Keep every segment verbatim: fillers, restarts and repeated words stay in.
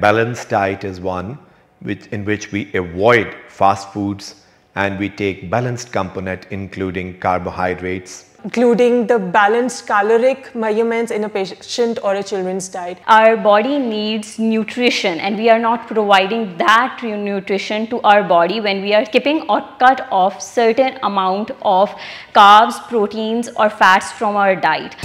Balanced diet is one which, in which we avoid fast foods and we take balanced component including carbohydrates. Including the balanced caloric measurements in a patient or a children's diet. Our body needs nutrition and we are not providing that nutrition to our body when we are skipping or cut off certain amount of carbs, proteins or fats from our diet.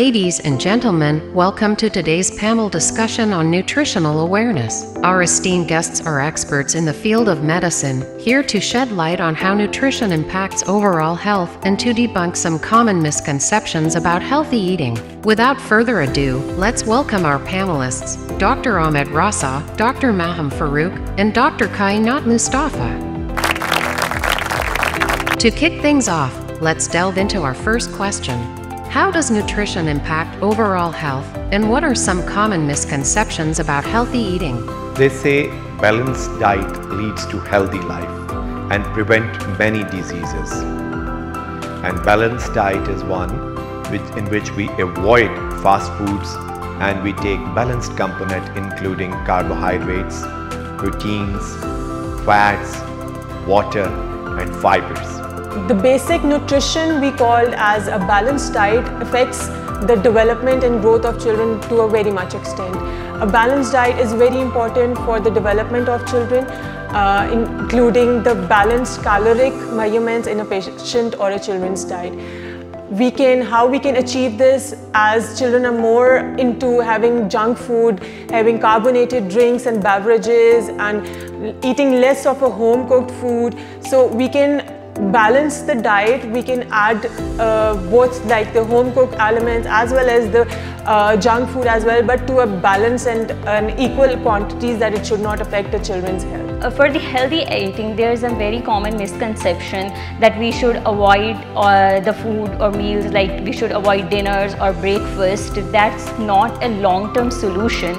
Ladies and gentlemen, welcome to today's panel discussion on nutritional awareness. Our esteemed guests are experts in the field of medicine, here to shed light on how nutrition impacts overall health and to debunk some common misconceptions about healthy eating. Without further ado, let's welcome our panelists, Doctor Ahmed Rasa, Doctor Maham Farouk, and Doctor Kainat Mustafa. To kick things off, let's delve into our first question. How does nutrition impact overall health, and what are some common misconceptions about healthy eating? They say balanced diet leads to healthy life and prevent many diseases. And balanced diet is one which, in which we avoid fast foods and we take balanced component including carbohydrates, proteins, fats, water and fibers. The basic nutrition we call as a balanced diet affects the development and growth of children to a very much extent. A balanced diet is very important for the development of children, uh, including the balanced caloric measurements in a patient or a children's diet. We can, how we can achieve this as children are more into having junk food, having carbonated drinks and beverages and eating less of a home cooked food. So we can balance the diet, we can add uh, both like the home cooked elements as well as the uh, junk food as well, but to a balance and an equal quantities that it should not affect the children's health. Uh, for the healthy eating, there is a very common misconception that we should avoid uh, the food or meals, like we should avoid dinners or breakfast. That's not a long-term solution.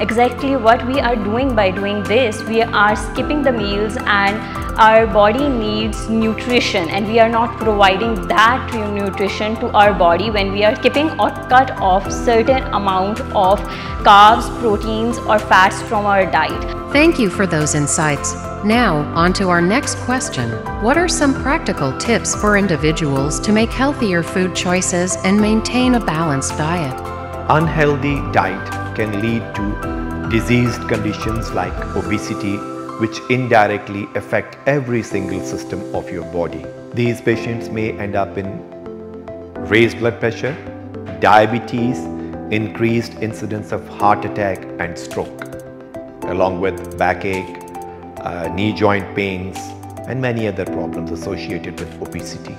Exactly what we are doing by doing this, we are skipping the meals and our body needs nutrition and we are not providing that nutrition to our body when we are skipping or cut off certain amount of carbs, proteins or fats from our diet. Thank you for those insights. Now, on to our next question. What are some practical tips for individuals to make healthier food choices and maintain a balanced diet? Unhealthy diet can lead to diseased conditions like obesity, which indirectly affect every single system of your body. These patients may end up in raised blood pressure, diabetes, increased incidence of heart attack and stroke, along with backache, uh, knee joint pains, and many other problems associated with obesity.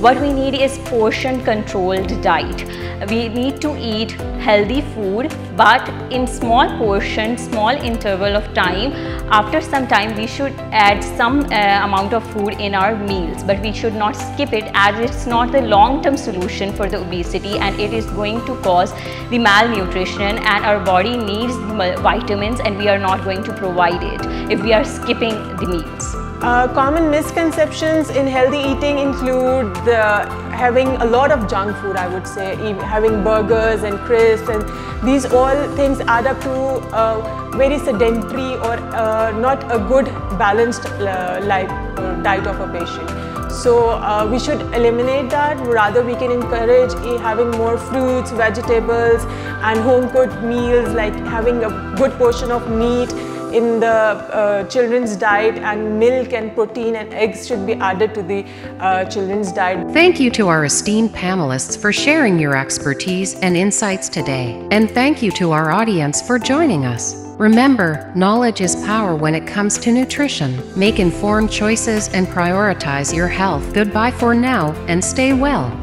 What we need is portion controlled diet. We need to eat healthy food, but in small portions, small interval of time. After some time, we should add some uh, amount of food in our meals, but we should not skip it as it's not the long-term solution for the obesity and it is going to cause the malnutrition and our body needs vitamins and we are not going to provide it if we are skipping the meals. Uh, common misconceptions in healthy eating include the, having a lot of junk food, I would say, having burgers and crisps, and these all things add up to a very sedentary or uh, not a good balanced uh, life or diet of a patient. So uh, we should eliminate that, rather we can encourage uh, having more fruits, vegetables and home cooked meals, like having a good portion of meat in the uh, children's diet, and milk and protein and eggs should be added to the uh, children's diet. Thank you to our esteemed panelists for sharing your expertise and insights today. And thank you to our audience for joining us. Remember, knowledge is power when it comes to nutrition. Make informed choices and prioritize your health. Goodbye for now and stay well.